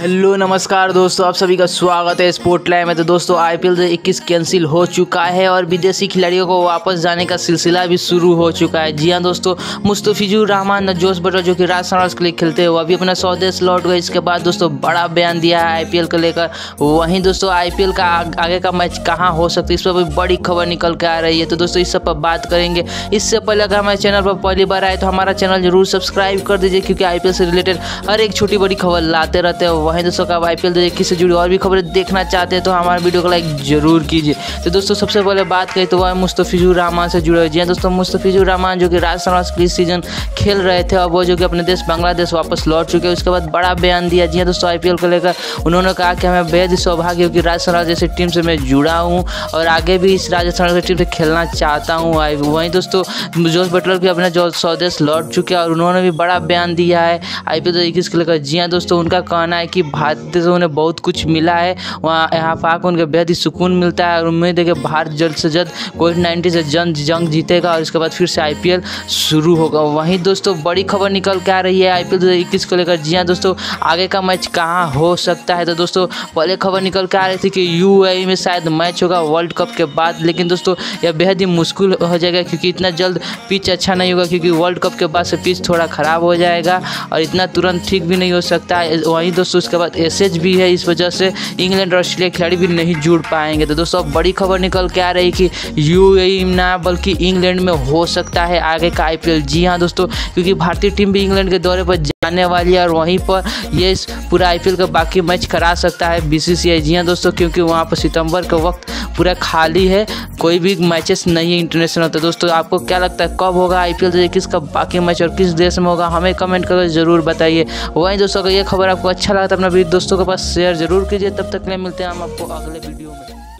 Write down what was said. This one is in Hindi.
हेलो नमस्कार दोस्तों, आप सभी का स्वागत है स्पोर्ट लाइव में। तो दोस्तों आईपीएल 21 कैंसिल हो चुका है और विदेशी खिलाड़ियों को वापस जाने का सिलसिला भी शुरू हो चुका है। जी हां दोस्तों, मुस्तफिजुर रहमान और जोस बटलर जो कि राजस्थान रॉयल्स के लिए खेलते हैं वो अभी अपना स्वदेश लौट गए। इसके बाद दोस्तों बड़ा बयान दिया है आईपीएल को लेकर। वहीं दोस्तों आईपीएल का आगे का मैच कहाँ हो सकता है इस पर भी बड़ी खबर निकल के आ रही है, तो दोस्तों इस सब पर बात करेंगे। इससे पहले अगर हमारे चैनल पर पहली बार आए तो हमारा चैनल जरूर सब्सक्राइब कर दीजिए, क्योंकि आईपीएल से रिलेटेड हर एक छोटी बड़ी खबर लाते रहते हैं। वहीं दोस्तों का आईपीएल 21 से जुड़ी और भी खबरें देखना चाहते हैं तो हमारे वीडियो को लाइक जरूर कीजिए। तो दोस्तों सबसे पहले बात करें तो वह मुस्तफिजुर रहमान से जुड़े हुए। जी दोस्तों, मुस्तफिजुर रहमान जो कि राजस्थान रॉयल्स के इस सीजन खेल रहे थे और वो जो कि अपने देश बांग्लादेश वापस लौट चुके हैं। उसके बाद बड़ा बयान दिया। जी दोस्तों, आईपीएल को लेकर उन्होंने कहा कि हमें बेहद सौभाग्य है कि राजस्थान रॉयल्स जैसी टीम से मैं जुड़ा हूँ और आगे भी इस राजस्थान रॉयल्स टीम से खेलना चाहता हूँ। वहीं दोस्तों जोस बटलर भी अपने स्वदेश लौट चुके हैं और उन्होंने भी बड़ा बयान दिया है आईपीएल 21 को लेकर। जी हाँ दोस्तों, उनका कहना है कि भारत से उन्हें बहुत कुछ मिला है, वहाँ यहाँ पाक उनके बेहद ही सुकून मिलता है और उम्मीद है कि भारत जल्द से जल्द कोविड-19 से जंग जीतेगा और इसके बाद फिर से आईपीएल शुरू होगा। वहीं दोस्तों बड़ी खबर निकल के आ रही है आईपीएल 2021 को लेकर। जी हाँ दोस्तों, आगे का मैच कहाँ हो सकता है, तो दोस्तों पहले खबर निकल के आ रही थी कि यूएई में शायद मैच होगा वर्ल्ड कप के बाद, लेकिन दोस्तों यह बेहद ही मुश्किल हो जाएगा क्योंकि इतना जल्द पिच अच्छा नहीं होगा, क्योंकि वर्ल्ड कप के बाद से पिच थोड़ा ख़राब हो जाएगा और इतना तुरंत ठीक भी नहीं हो सकता है। वहीं दोस्तों उसके बाद एसएच भी है, इस वजह से इंग्लैंड और ऑस्ट्रेलिया खिलाड़ी भी नहीं जुड़ पाएंगे। तो दोस्तों अब बड़ी खबर निकल के आ रही कि यूएई ना बल्कि इंग्लैंड में हो सकता है आगे का आईपीएल। जी हाँ दोस्तों, क्योंकि भारतीय टीम भी इंग्लैंड के दौरे पर आने वाली है और वहीं पर ये पूरा आईपीएल का बाकी मैच करा सकता है बीसीसीआई। जी हाँ दोस्तों, क्योंकि वहाँ पर सितंबर का वक्त पूरा खाली है, कोई भी मैचेस नहीं है इंटरनेशनल। तो दोस्तों आपको क्या लगता है कब होगा आईपीएल 21 का बाकी मैच और किस देश में होगा, हमें कमेंट करके जरूर बताइए। वहीं दोस्तों अगर ये खबर आपको अच्छा लगा तो अपना दोस्तों के पास शेयर जरूर कीजिए। तब तक के लिए मिलते हैं हम आपको अगले वीडियो में।